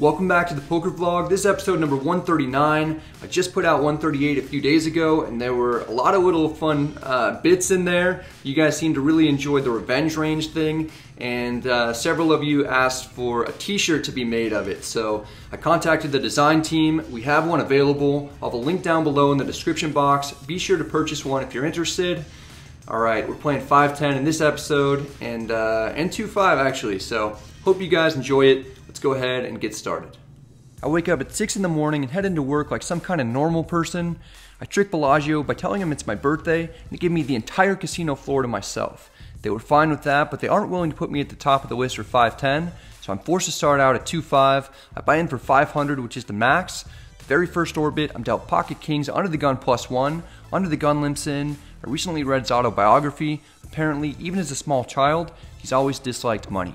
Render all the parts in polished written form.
Welcome back to the Poker Vlog. This is episode number 139. I just put out 138 a few days ago, and there were a lot of little fun bits in there. You guys seem to really enjoy the Revenge Range thing, and several of you asked for a t-shirt to be made of it. So I contacted the design team. We have one available. I'll have a link down below in the description box. Be sure to purchase one if you're interested. All right, we're playing 5-10 in this episode, and 2-5 actually, so hope you guys enjoy it. Let's go ahead and get started. I wake up at 6 in the morning and head into work like some kind of normal person. I trick Bellagio by telling him it's my birthday, and they give me the entire casino floor to myself. They were fine with that, but they aren't willing to put me at the top of the list for 5-10, so I'm forced to start out at 2-5. I buy in for 500, which is the max. The very first orbit, I'm dealt pocket kings under the gun +1, under the gun limps in. I recently read his autobiography. Apparently, even as a small child, he's always disliked money.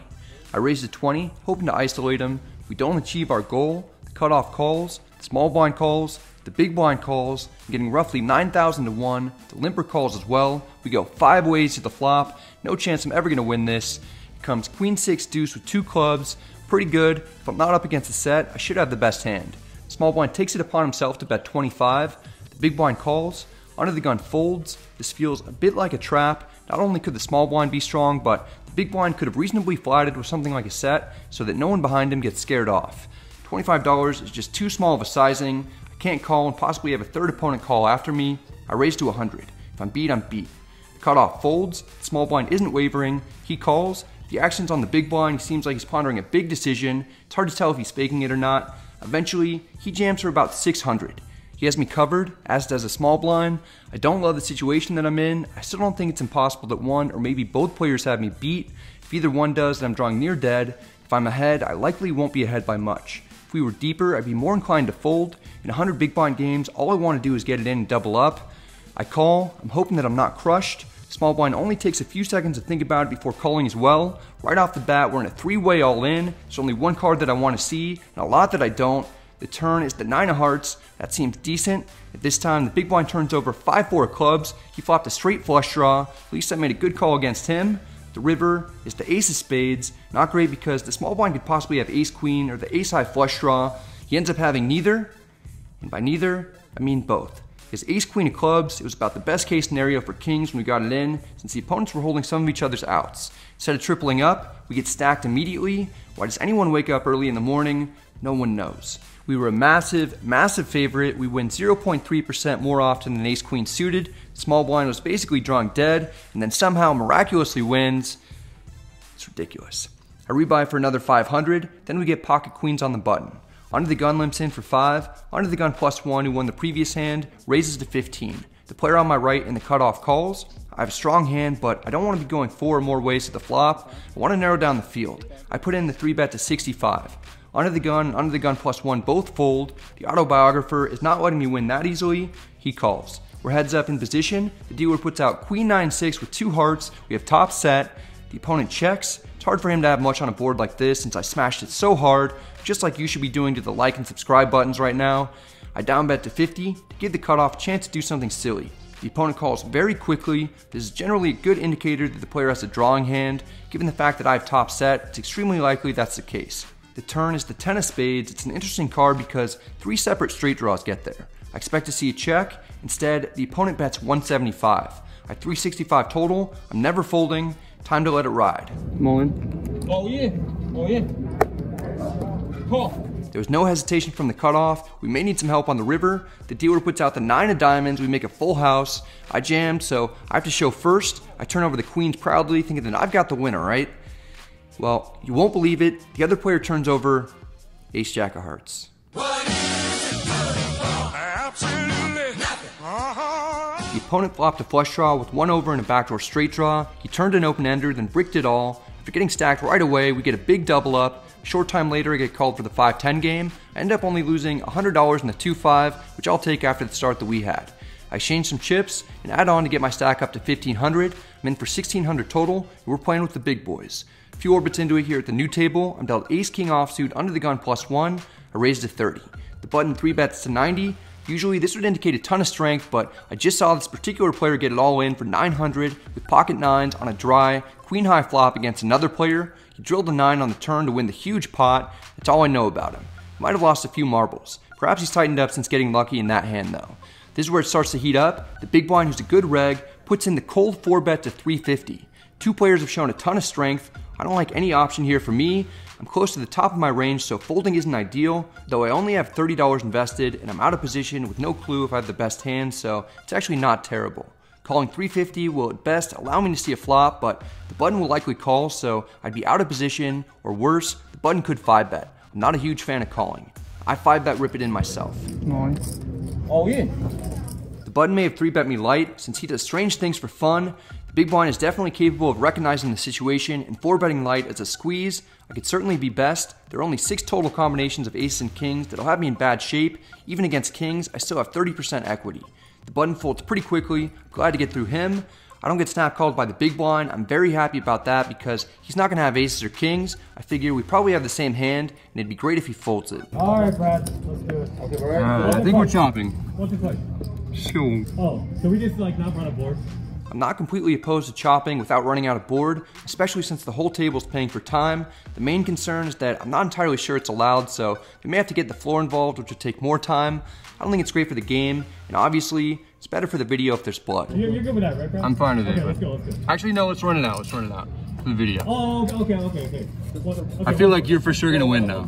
I raised a 20, hoping to isolate him. If we don't achieve our goal, the cutoff calls, the small blind calls, the big blind calls, I'm getting roughly 9,000 to 1, the limper calls as well. We go 5 ways to the flop, no chance I'm ever going to win this. It comes queen 6 deuce with 2 clubs, pretty good. If I'm not up against the set, I should have the best hand. Small blind takes it upon himself to bet 25, the big blind calls, under the gun folds. This feels a bit like a trap. Not only could the small blind be strong, but the big blind could have reasonably flatted with something like a set so that no one behind him gets scared off. $25 is just too small of a sizing. I can't call and possibly have a third opponent call after me. I raise to 100. If I'm beat, I'm beat. The cutoff folds. The small blind isn't wavering. He calls. The action's on the big blind. He seems like he's pondering a big decision. It's hard to tell if he's faking it or not. Eventually, he jams for about 600. He has me covered, as does a small blind. I don't love the situation that I'm in. I still don't think it's impossible that one or maybe both players have me beat. If either one does, then I'm drawing near dead. If I'm ahead, I likely won't be ahead by much. If we were deeper, I'd be more inclined to fold. In 100 big blind games, all I want to do is get it in and double up. I call. I'm hoping that I'm not crushed. Small blind only takes a few seconds to think about it before calling as well. Right off the bat, we're in a 3-way all-in. There's only one card that I want to see, and a lot that I don't. The turn is the 9 of hearts. That seems decent. At this time, the big blind turns over 5-4 of clubs. He flopped a straight flush draw. At least I made a good call against him. The river is the ace of spades. Not great because the small blind could possibly have ace queen or the ace high flush draw. He ends up having neither. And by neither, I mean both. His ace queen of clubs, it was about the best case scenario for kings when we got it in, since the opponents were holding some of each other's outs. Instead of tripling up, we get stacked immediately. Why does anyone wake up early in the morning? No one knows. We were a massive, massive favorite. We win 0.3% more often than ace-queen suited. Small blind was basically drawn dead, and then somehow miraculously wins. It's ridiculous. I rebuy for another 500, then we get pocket queens on the button. Under the gun limps in for 5, under the gun +1 who won the previous hand, raises to 15. The player on my right in the cutoff calls. I have a strong hand, but I don't want to be going 4 or more ways to the flop. I want to narrow down the field. I put in the 3-bet to 65. Under the gun and under the gun +1 both fold. The autobiographer is not letting me win that easily. He calls. We're heads up in position. The dealer puts out queen 9-6 with 2 hearts. We have top set. The opponent checks. It's hard for him to have much on a board like this since I smashed it so hard, just like you should be doing to the like and subscribe buttons right now. I down bet to 50 to give the cutoff a chance to do something silly. The opponent calls very quickly. This is generally a good indicator that the player has a drawing hand. Given the fact that I have top set, it's extremely likely that's the case. The turn is the 10 of spades. It's an interesting card because 3 separate straight draws get there. I expect to see a check. Instead, the opponent bets 175. I have 365 total. I'm never folding. Time to let it ride. Mullen. Oh yeah, oh yeah. Call. There was no hesitation from the cutoff. We may need some help on the river. The dealer puts out the 9 of diamonds. We make a full house. I jammed, so I have to show first. I turn over the queens proudly, thinking that I've got the winner, right? Well, you won't believe it. The other player turns over ace jack of hearts. The opponent flopped a flush draw with 1 over and a backdoor straight draw. He turned an open ender, then bricked it all. After getting stacked right away, we get a big double up. A short time later, I get called for the 5-10 game. I end up only losing $100 in the 2-5, which I'll take after the start that we had. I exchange some chips and add on to get my stack up to 1,500. I'm in for 1,600 total, and we're playing with the big boys. A few orbits into it here at the new table, I'm dealt ace-king offsuit under the gun +1. I raise to 30. The button 3-bets to 90. Usually this would indicate a ton of strength, but I just saw this particular player get it all in for 900 with pocket 9s on a dry queen-high flop against another player. He drilled a 9 on the turn to win the huge pot. That's all I know about him. Might have lost a few marbles. Perhaps he's tightened up since getting lucky in that hand though. This is where it starts to heat up. The big blind, who's a good reg, puts in the cold 4-bet to 350. Two players have shown a ton of strength. I don't like any option here for me. I'm close to the top of my range, so folding isn't ideal, though I only have $30 invested and I'm out of position with no clue if I have the best hand, so it's actually not terrible. Calling 350 will at best allow me to see a flop, but the button will likely call, so I'd be out of position, or worse, the button could 5-bet. I'm not a huge fan of calling. I 5-bet rip it in myself. Nine. All in. The button may have 3-bet me light, since he does strange things for fun. The big blind is definitely capable of recognizing the situation and 4-betting light as a squeeze. I could certainly be best. There are only 6 total combinations of aces and kings that'll have me in bad shape. Even against kings, I still have 30% equity. The button folds pretty quickly. Glad to get through him. I don't get snap called by the big blind. I'm very happy about that because he's not going to have aces or kings. I figure we probably have the same hand, and it'd be great if he folds it. All right, Brad. Let's do it. Okay, we're right. I think we're chopping. What's the play? Sure. Oh, so we just like not run a board? I'm not completely opposed to chopping without running out of board, especially since the whole table's paying for time. The main concern is that I'm not entirely sure it's allowed, so they may have to get the floor involved, which would take more time. I don't think it's great for the game, and obviously, it's better for the video if there's blood. You're good with that, right, bro? I'm fine with it. Okay, let's go. Actually, no, let's run it out. Let's run it out for the video. Oh, okay. I feel like you're for sure gonna win now.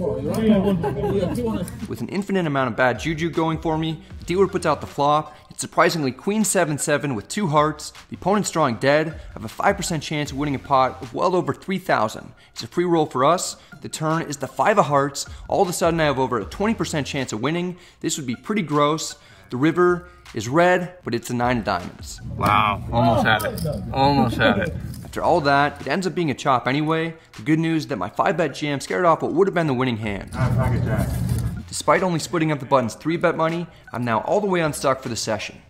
With an infinite amount of bad juju going for me, the dealer puts out the flop. It's surprisingly queen 7-7 with 2 hearts. The opponent's drawing dead. I have a 5% chance of winning a pot of well over 3,000. It's a free roll for us. The turn is the 5 of hearts. All of a sudden I have over a 20% chance of winning. This would be pretty gross. The river is red, but it's a 9 of diamonds. Wow, almost had it. Almost had it. After all that, it ends up being a chop anyway. The good news is that my 5-bet jam scared off what would have been the winning hand. Despite only splitting up the button's 3-bet money, I'm now all the way unstuck for the session.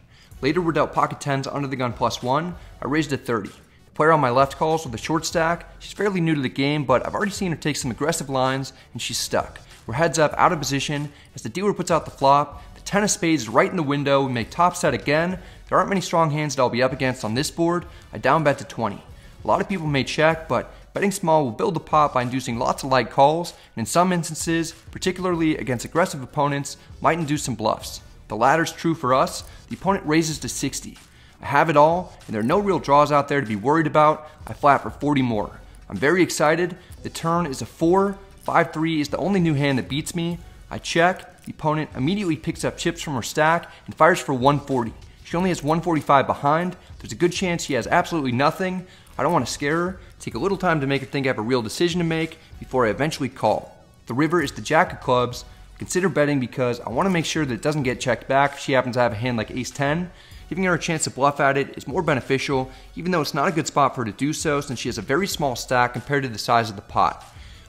Later we're dealt pocket 10s under the gun +1, I raised a 30. The player on my left calls with a short stack. She's fairly new to the game, but I've already seen her take some aggressive lines, and she's stuck. We're heads up, out of position, as the dealer puts out the flop. The 10 of spades is right in the window, we make top set again. There aren't many strong hands that I'll be up against on this board. I down bet to 20. A lot of people may check, but betting small will build the pot by inducing lots of light calls, and in some instances, particularly against aggressive opponents, might induce some bluffs. The latter's true for us. The opponent raises to 60. I have it all, and there are no real draws out there to be worried about. I flat for 40 more. I'm very excited. The turn is a 4. 5-3 is the only new hand that beats me. I check. The opponent immediately picks up chips from her stack and fires for 140. She only has 145 behind. There's a good chance she has absolutely nothing. I don't want to scare her. Take a little time to make her think I have a real decision to make before I eventually call. The river is the jack of clubs. Consider betting because I want to make sure that it doesn't get checked back if she happens to have a hand like ace-10. Giving her a chance to bluff at it is more beneficial, even though it's not a good spot for her to do so since she has a very small stack compared to the size of the pot.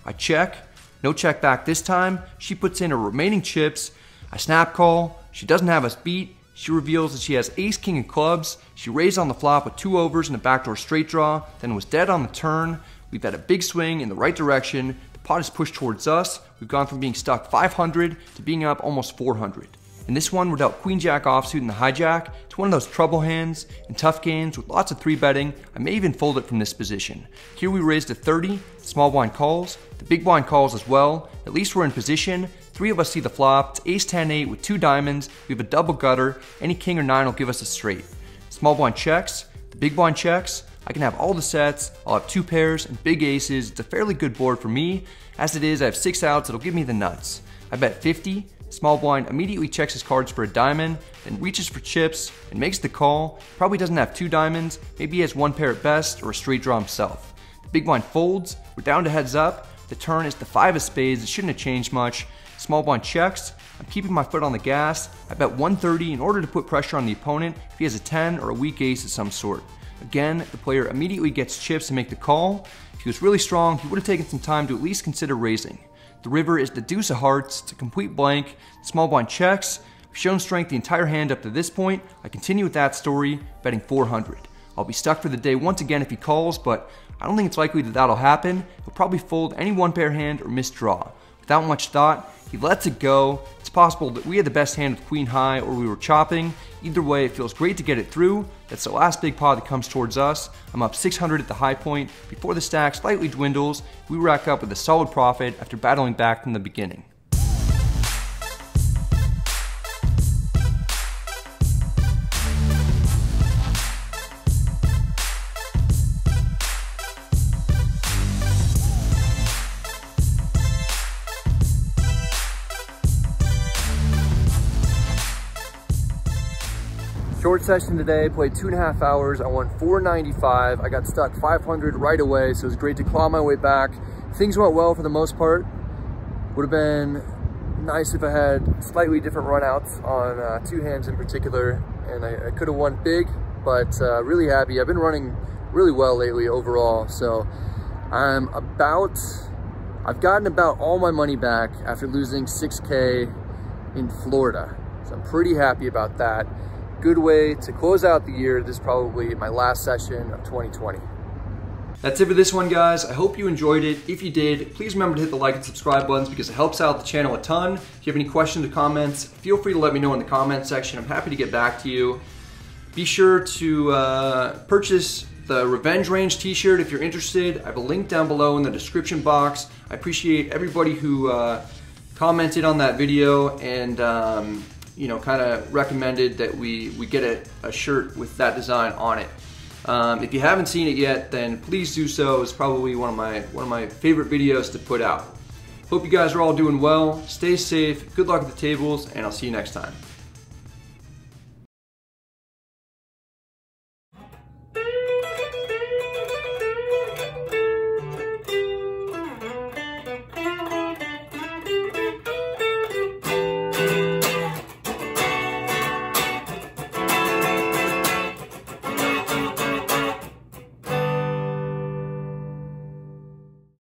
I check. No check back this time. She puts in her remaining chips. I snap call. She doesn't have us beat. She reveals that she has ace, king, and clubs. She raised on the flop with 2 overs and a backdoor straight draw, then was dead on the turn. We've had a big swing in the right direction. The pot is pushed towards us. We've gone from being stuck 500 to being up almost 400. In this one, we're dealt queen jack offsuit and the hijack. It's one of those trouble hands. In tough games with lots of 3-betting, I may even fold it from this position. Here we raised to 30. The small blind calls. The big blind calls as well. At least we're in position. 3 of us see the flop. It's ace-10-8 with 2 diamonds. We have a double gutter. Any king or 9 will give us a straight. Small blind checks. The big blind checks. I can have all the sets. I'll have 2 pairs and big aces. It's a fairly good board for me. As it is, I have 6 outs. It'll give me the nuts. I bet 50. Small blind immediately checks his cards for a diamond, then reaches for chips and makes the call. Probably doesn't have 2 diamonds. Maybe he has 1 pair at best or a straight draw himself. The big blind folds. We're down to heads up. The turn is the 5 of spades. It shouldn't have changed much. Small blind checks. I'm keeping my foot on the gas. I bet 130 in order to put pressure on the opponent if he has a 10 or a weak ace of some sort. Again, the player immediately gets chips to make the call. If he was really strong, he would have taken some time to at least consider raising. The river is the deuce of hearts. It's a complete blank. The small blind checks. I've shown strength the entire hand up to this point. I continue with that story, betting 400. I'll be stuck for the day once again if he calls, but I don't think it's likely that that'll happen. He'll probably fold any 1-pair hand or misdraw. Without much thought, he lets it go. It's possible that we had the best hand with queen high or we were chopping. Either way, it feels great to get it through. That's the last big pot that comes towards us. I'm up 600 at the high point. Before the stack slightly dwindles, we rack up with a solid profit after battling back from the beginning. Short session today, played 2.5 hours. I won 495. I got stuck 500 right away, so it was great to claw my way back. Things went well for the most part. Would have been nice if I had slightly different runouts on two hands in particular, and I could have won big, but really happy. I've been running really well lately overall, so I've gotten about all my money back after losing 6K in Florida. So I'm pretty happy about that. Good way to close out the year. This is probably my last session of 2020. That's it for this one, guys. I hope you enjoyed it. If you did, please remember to hit the like and subscribe buttons because it helps out the channel a ton. If you have any questions or comments, feel free to let me know in the comment section. I'm happy to get back to you. Be sure to purchase the Revenge Range t-shirt if you're interested. I have a link down below in the description box. I appreciate everybody who commented on that video and you know, kind of recommended that we get a shirt with that design on it. If you haven't seen it yet, then please do so. It's probably one of my favorite videos to put out. Hope you guys are all doing well. Stay safe, good luck at the tables, and I'll see you next time.